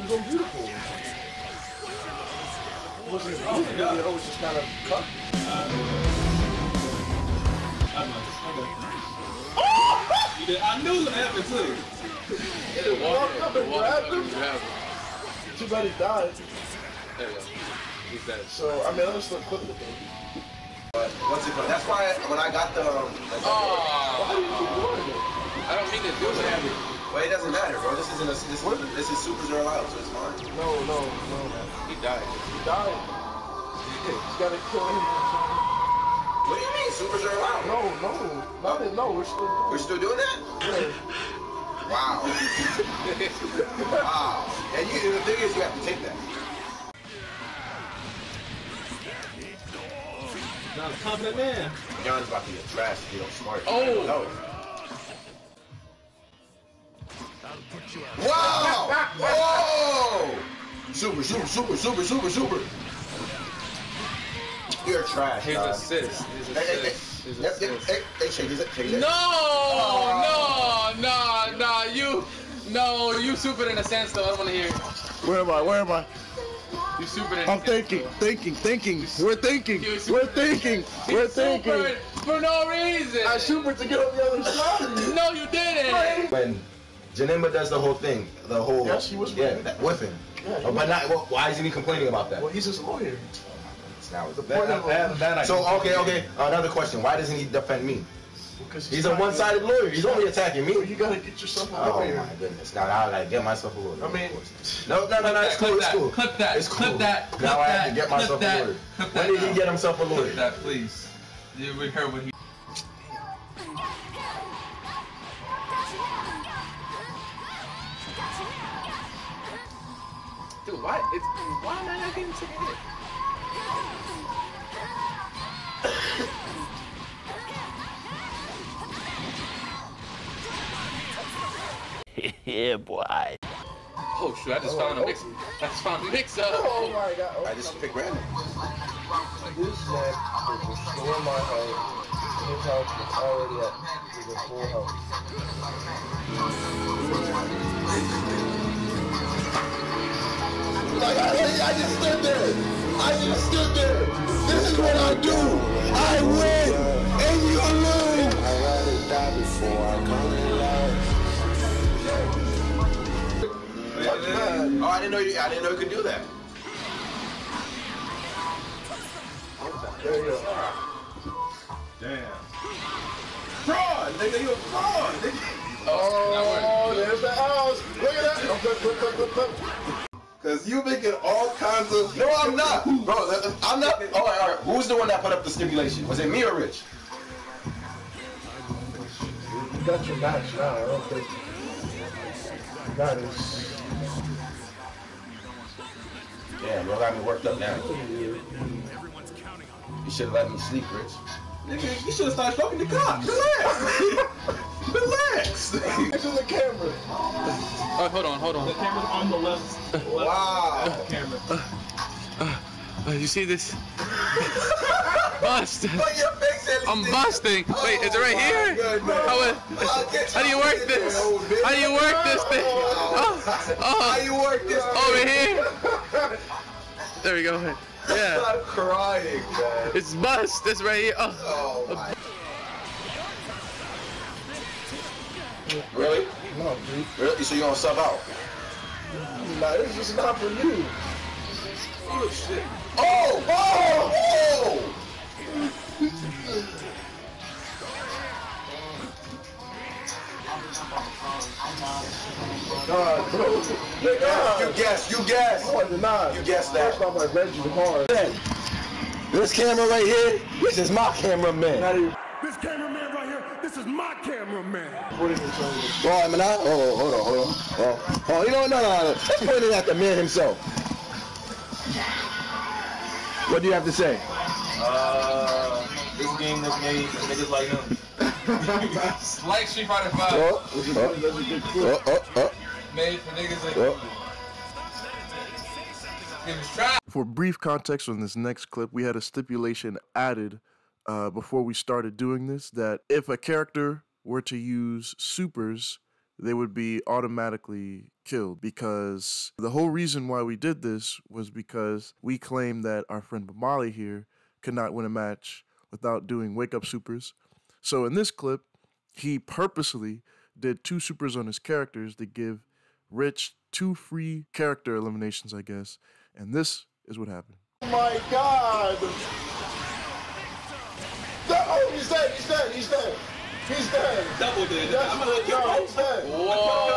It was all beautiful. It wasn't beautiful, it was just kind of cut. I knew it was gonna happen too. He didn't walk up and grab him. Too bad he died. There we go. He's dead. So, I mean, I'm still clipping the baby. But once again, that's why when I got the. Why do you keep doing it? I don't mean to do it. Well, it doesn't matter, bro. This isn't a. This is Super Zero Out, so it's fine. No, man. He died. He died. You gotta kill him. What do you mean, Super Zero Out? No. We're still doing that? Yeah. Wow. Wow. And you, the thing is, you have to take that. Not a confident man. John's about to get trashed if you don't smart. Oh! No. Wow! Whoa! Super. You're trash. His assist. His assist. No, you super in a sense though. I don't want to hear it. Where am I? You super in a sense. I'm thinking. For no reason. I super to get on the other side of you. No, you didn't. When Janimba does the whole thing, with him. Yeah, but not. Well, why isn't he complaining about that? Well, he's his lawyer. So okay. Another question: why doesn't he defend me? Because he's a one-sided lawyer. He's only attacking me. You gotta get yourself out of here. Oh my goodness! Now I gotta get myself a lawyer. I mean, no. It's cool. Clip that. Now I have to get myself a lawyer. When did he get himself a lawyer? Clip that, please. We heard what he. Dude, why am I not getting to hit? Yeah, boy. Oh shoot! I just found a mix up. Oh my god! Oh, I just picked random. This man is restoring my health. His health is already at his full health. Like I just stood there. This is what I do. I win, and you lose. I'd rather die before I come in life. Oh, I didn't know you could do that. There you go. Damn. Fraud! Nigga, you a fraud! Oh, there's the house! Look at that! Clip. Cause you making all kinds of... No, I'm not! Bro, I'm not... Alright. Who's the one that put up the stipulation? Was it me or Rich? You got your match now, I don't think. That is... Damn, bro, got me worked up now. You should have let me sleep, Rich. Nigga, you should have started fucking the cops. Relax. It's on the camera. Oh, hold on. The camera's on the left. Wow. Camera. You see this? Bust. I'm busting. Wait, is it right here? How do you work this? How do you work this thing? How do you work this thing? Over here. There we go. Yeah. I'm crying, man. It's bust. This right here. Oh my. Really? No, dude. Really? So you gonna sub out? Nah, this is not for you. Oh shit. Oh! God, bro. You guess. No, I did not. You guessed that. First off, I read you hard. This camera right here, this is my cameraman. This cameraman right here, this is my cameraman. What is this? Oh, am I not? Oh, hold on. Oh, you know, no. Let's point it at the man himself. What do you have to say? This game was made for niggas like him. Like Street Fighter 5. Made for niggas like him. For brief context on this next clip, we had a stipulation added before we started doing this that if a character were to use supers, they would be automatically killed, because the whole reason why we did this was because we claimed that our friend Bamali here could not win a match without doing wake-up supers. So in this clip, he purposely did 2 supers on his characters to give Rich 2 free character eliminations, I guess. And this is what happened. Oh my God! Oh, he's dead, he's dead, he's dead! He's dead. Double dead. That's I'm gonna kill him. He's dead. Whoa.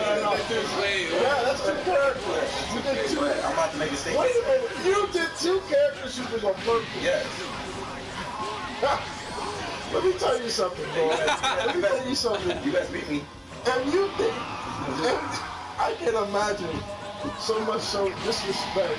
No. Yeah, that's 2 characters. You did 2. I'm about to make a statement. Wait a minute. You did 2 character supers on purpose. Yes. Let me tell you something, bro. Let me tell you something. You guys beat me. And you think, and I can imagine so much disrespect.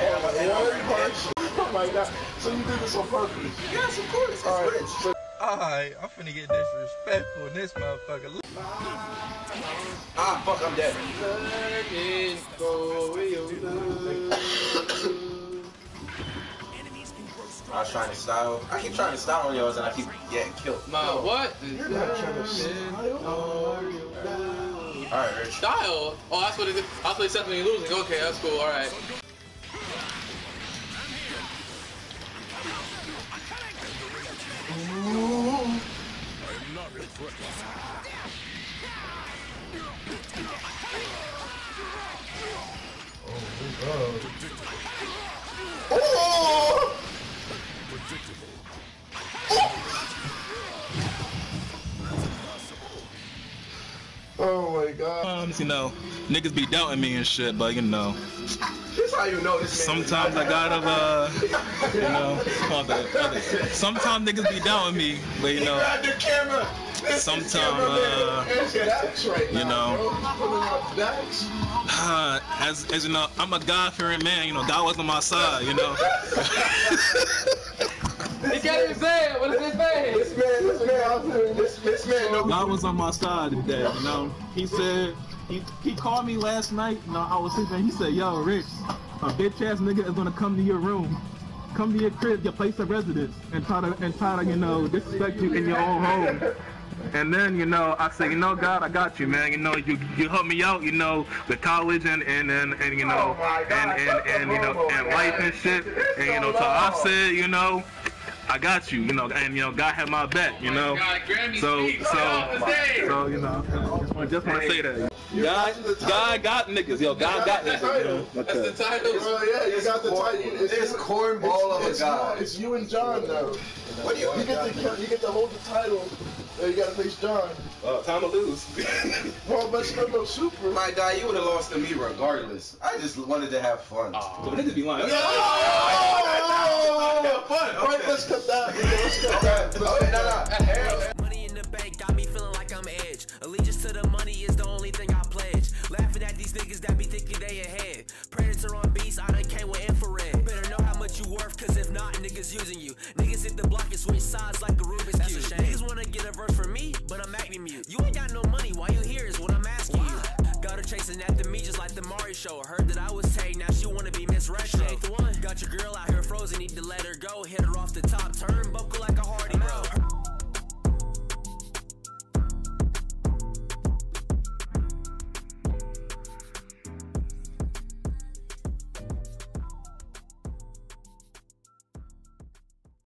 And every punch. Oh my God. So you did this on purpose? Yes, of course. It's all right. Rich. Alright, I'm finna get disrespectful in this motherfucker. Ah, fuck, I'm dead. I was trying to style. I keep trying to style on yours and I keep getting killed. No, what? You're not trying to style. Alright, Rich. Style? Oh, that's what it is. I play Seth when you're losing. Okay, that's cool. Alright. Oh my God. You know, niggas be doubting me and shit, but you know. That's how you know this man. Sometimes I gotta, you know, sometimes niggas be down with me, but you know, sometimes, you know, as you know, I'm a God-fearing man, you know, God was on my side, you know. He got his bad, what is his bad? This man, God was on my side today, you know. He said, he called me last night, you know, I was sleeping, he said, yo, Rich, a bitch-ass nigga is gonna come to your room, come to your crib, your place of residence, and try to, you know, disrespect you in your own home. And then, you know, I said, you know, God, I got you, man. You know, you helped me out, you know, with college and you know, and you know, and life and shit. And, you know, so I said, you know, I got you, you know, and, you know, God had my back, you know. So, you know, I just want to say that. God got niggas, yo, God got niggas. That's the title. Yeah, you got the title. It's cornball of a God. It's you and John, though. What do you get to hold the title. You gotta face John. Time to lose. Well, but still no super. My guy, you would have lost to me regardless. I just wanted to have fun. But niggas be lying. No! Have fun. All right, let's cut that. Let's cut that. No. Money in the bank got me feeling like I'm edge. Allegiance to the money is the only thing I pledge. Laughing at these niggas that be thinking they ahead. Predator on beats, I done came with infrared. You better know how much you worth, cause if not, niggas using you. Niggas hit the block and switch sides like a Rubik's Cube. Niggas wanna get a verse from me, but I'm acting mute. You ain't got no money, why you here is what I'm asking you. Got her chasing after me just like the Mari show. Heard that I was tagged, now she wanna be Miss Retro. Got your girl out here frozen, need to let her